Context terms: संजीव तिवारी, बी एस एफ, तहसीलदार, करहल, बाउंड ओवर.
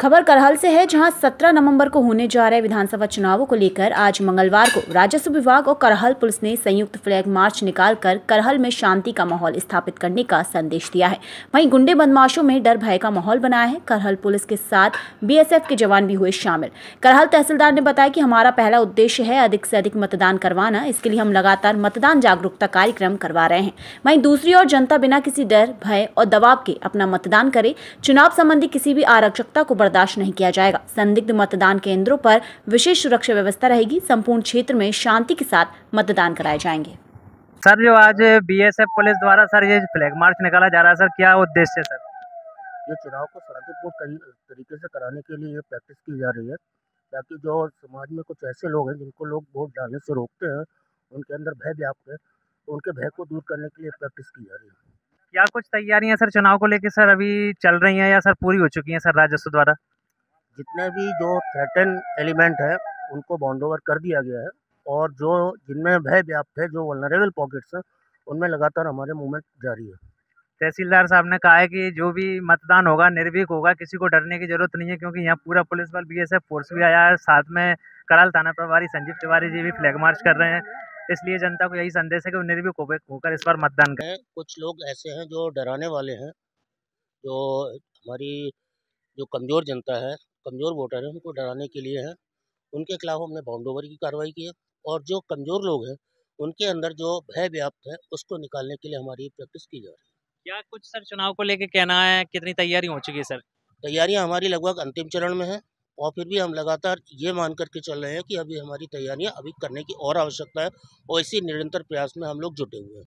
खबर करहल से है, जहां 17 नवंबर को होने जा रहे विधानसभा चुनावों को लेकर आज मंगलवार को राजस्व विभाग और करहल पुलिस ने संयुक्त फ्लैग मार्च निकालकर करहल में शांति का माहौल स्थापित करने का संदेश दिया है। वहीं गुंडे बदमाशों में डर भय का माहौल बनाया है। करहल पुलिस के साथ BSF के जवान भी हुए शामिल। करहल तहसीलदार ने बताया कि हमारा पहला उद्देश्य है अधिक से अधिक मतदान करवाना। इसके लिए हम लगातार मतदान जागरूकता कार्यक्रम करवा रहे हैं। वहीं दूसरी ओर जनता बिना किसी डर भय और दबाव के अपना मतदान करे। चुनाव संबंधी किसी भी आरक्षकता को बर्दाश्त नहीं किया जाएगा। संदिग्ध मतदान केंद्रों पर विशेष सुरक्षा व्यवस्था रहेगी। संपूर्ण क्षेत्र में शांति के साथ मतदान कराए जाएंगे। सर, जो आज BSF पुलिस द्वारा सर ये फ्लैग मार्च निकाला जा रहा है, सर क्या उद्देश्य है? सर ये चुनाव को शांतिपूर्ण तरीके से कराने के लिए प्रैक्टिस की जा रही है, ताकि जो समाज में कुछ ऐसे लोग हैं जिनको लोग वोट डालने से रोकते हैं, उनके अंदर भय व्याप्त है, उनके भय को दूर करने के लिए प्रैक्टिस की जा रही है। क्या कुछ तैयारियां सर चुनाव को लेकर सर अभी चल रही हैं या सर पूरी हो चुकी हैं? सर राजस्व द्वारा जितने भी जो थ्रेटन एलिमेंट है उनको बाउंड ओवर कर दिया गया है, और जो जिनमें भय व्याप्त है, जो वल्नरेबल पॉकेट्स हैं, उनमें लगातार हमारे मूवमेंट जारी है। तहसीलदार साहब ने कहा है कि जो भी मतदान होगा निर्भीक होगा, किसी को डरने की जरूरत नहीं है, क्योंकि यहाँ पूरा पुलिस बल BSF फोर्स भी आया है, साथ में करहल थाना प्रभारी संजीव तिवारी जी भी फ्लैग मार्च कर रहे हैं। इसलिए जनता को यही संदेश है कि वो निर्भीक होकर इस बार मतदान करें। कुछ लोग ऐसे हैं जो डराने वाले हैं, जो हमारी जो कमज़ोर जनता है, कमज़ोर वोटर है, उनको डराने के लिए हैं। उनके खिलाफ हमने बाउंड ओवर की कार्रवाई की है, और जो कमज़ोर लोग हैं उनके अंदर जो भय व्याप्त है उसको निकालने के लिए हमारी प्रैक्टिस की जा रही है। क्या कुछ सर चुनाव को लेकर कहना है, कितनी तैयारी हो चुकी है? सर तैयारियाँ हमारी लगभग अंतिम चरण में है, और फिर भी हम लगातार ये मान करके चल रहे हैं कि अभी हमारी तैयारियां अभी करने की और आवश्यकता है, और इसी निरंतर प्रयास में हम लोग जुटे हुए हैं।